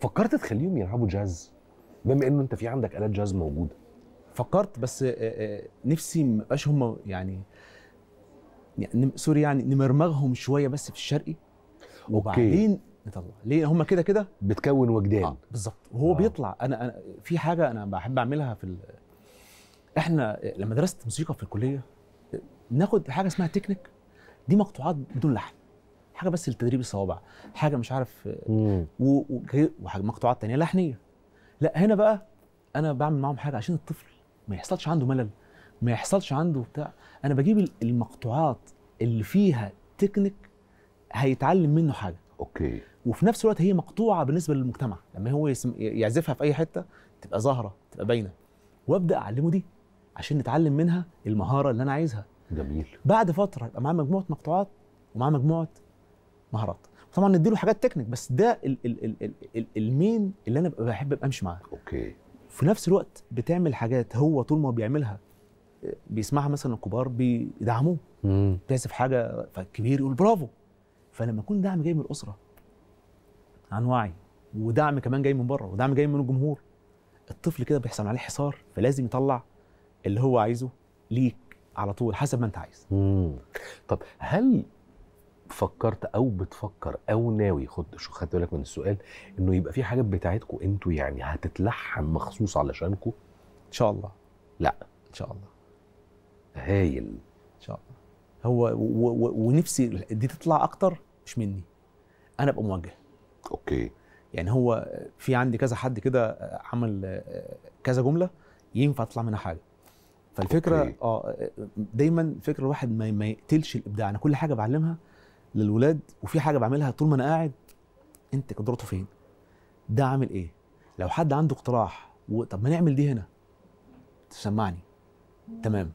فكرت تخليهم يلعبوا جاز بما انه انت في عندك آلات جاز موجوده؟ فكرت، بس نفسي ما يبقاش هم يعني سوري، يعني نمرمغهم شويه بس في الشرقي وبعدين نطلع. ليه؟ هم كده كده بتكون وجدان. بالظبط. وهو بيطلع. انا في حاجه انا بحب اعملها في احنا لما درست موسيقى في الكليه ناخد حاجه اسمها تكنيك، دي مقطوعات بدون لحن، حاجه بس لتدريب الصوابع، حاجه مش عارف، ومقطوعات تانية لحنيه. لا هنا بقى انا بعمل معاهم حاجه عشان الطفل ما يحصلش عنده ملل، ما يحصلش عنده بتاع. انا بجيب المقطوعات اللي فيها تكنيك هيتعلم منه حاجه. اوكي. وفي نفس الوقت هي مقطوعه بالنسبه للمجتمع، لما هو يعزفها في اي حته تبقى ظاهره، تبقى باينه، وابدا اعلمه دي عشان نتعلم منها المهاره اللي انا عايزها. جميل. بعد فتره يبقى معاه مجموعه مقطوعات ومعاه مجموعه مهارات، طبعا نديله حاجات تكنيك، بس ده ال ال ال ال ال المين اللي انا بحب ابقى امشي معاه. اوكي. في نفس الوقت بتعمل حاجات هو طول ما هو بيعملها بيسمعها مثلا الكبار بيدعموه، بتعزف حاجه فالكبير يقول برافو. فلما يكون دعم جاي من الاسره عن وعي، ودعم كمان جاي من بره، ودعم جاي من الجمهور، الطفل كده بيحصل عليه حصار، فلازم يطلع اللي هو عايزه ليك على طول حسب ما انت عايز. طب هل فكرت او بتفكر او ناوي، خدت بالك من السؤال، انه يبقى في حاجات بتاعتكم انتوا يعني هتتلحن مخصوص علشانكم؟ ان شاء الله. لا ان شاء الله. هايل. ان شاء الله. هو ونفسي دي تطلع اكتر مش مني، انا ابقى موجه. اوكي. يعني هو في عندي كذا حد كده عمل كذا جمله ينفع تطلع منها حاجه، فالفكره. أوكي. دايما فكره الواحد ما يقتلش الابداع. انا كل حاجه بعلمها للولاد، وفي حاجه بعملها طول ما انا قاعد، انت قدرته فين؟ ده عامل ايه؟ لو حد عنده اقتراح طب ما نعمل دي هنا، تسمعني تمام.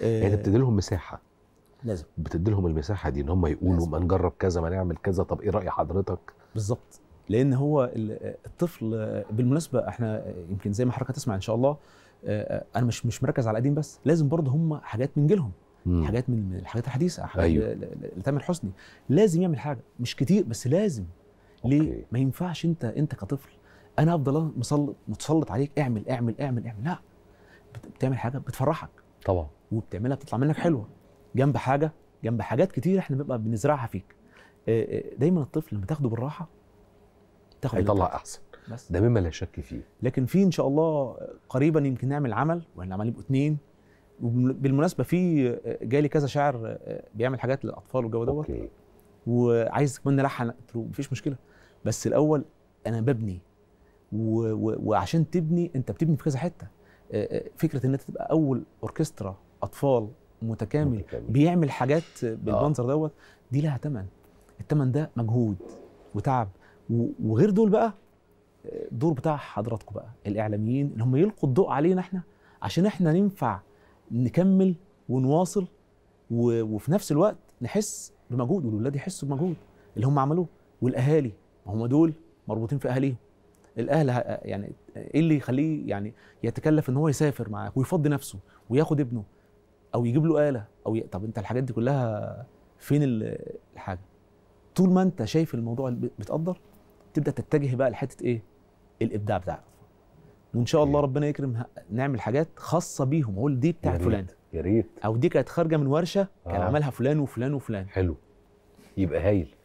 يعني بتدي لهم مساحه، لازم بتدي لهم المساحه دي ان هم يقولوا ما نجرب كذا، ما نعمل كذا، طب ايه راي حضرتك؟ بالظبط. لان هو الطفل بالمناسبه احنا يمكن زي ما حضرتك تسمع ان شاء الله، انا مش مركز على القديم بس، لازم برضه هم حاجات من جيلهم، حاجات من الحاجات الحديثه، حاجات. أيوة. لتامر حسني لازم يعمل حاجه مش كتير بس لازم. ليه؟ أوكي. ما ينفعش انت كطفل انا افضل متسلط عليك، اعمل اعمل اعمل اعمل. لا، بتعمل حاجه بتفرحك طبعا، وبتعملها بتطلع منك حلوه، جنب حاجات كتير احنا بنبقى بنزرعها فيك. دايما الطفل لما تاخده بالراحه هيطلع احسن بس. ده مما لا شك فيه. لكن في ان شاء الله قريبا يمكن نعمل عمل، واحنا عمالين يبقوا 2، وبالمناسبه في جالي كذا شاعر بيعمل حاجات للاطفال والجو دوت، وعايز كمان نلحن. قلت له مفيش مشكله، بس الاول انا ببني، وعشان تبني انت بتبني في كذا حته. فكره ان انت تبقى اول اوركسترا اطفال متكامل بيعمل حاجات بالمنظر دوت، دي لها ثمن. الثمن ده مجهود وتعب، وغير دول بقى الدور بتاع حضراتكم بقى الاعلاميين ان هم يلقوا الضوء علينا احنا، عشان احنا ننفع نكمل ونواصل، وفي نفس الوقت نحس بمجهود، والولاد يحسوا بمجهود اللي هم عملوه، والاهالي هم دول مربوطين في اهاليهم. الاهل يعني ايه اللي يخليه يعني يتكلف ان هو يسافر معاك ويفضي نفسه وياخد ابنه او يجيب له آلة او طب انت الحاجات دي كلها فين الحاجه؟ طول ما انت شايف الموضوع بتقدر، تبدا تتجه بقى لحته ايه؟ الابداع بتاعك. وان شاء الله ربنا يكرم نعمل حاجات خاصه بيهم، اقول دي بتاعت فلان، يا ريت، او دي كانت خارجه من ورشه كان عملها فلان وفلان وفلان. حلو، يبقى هايل.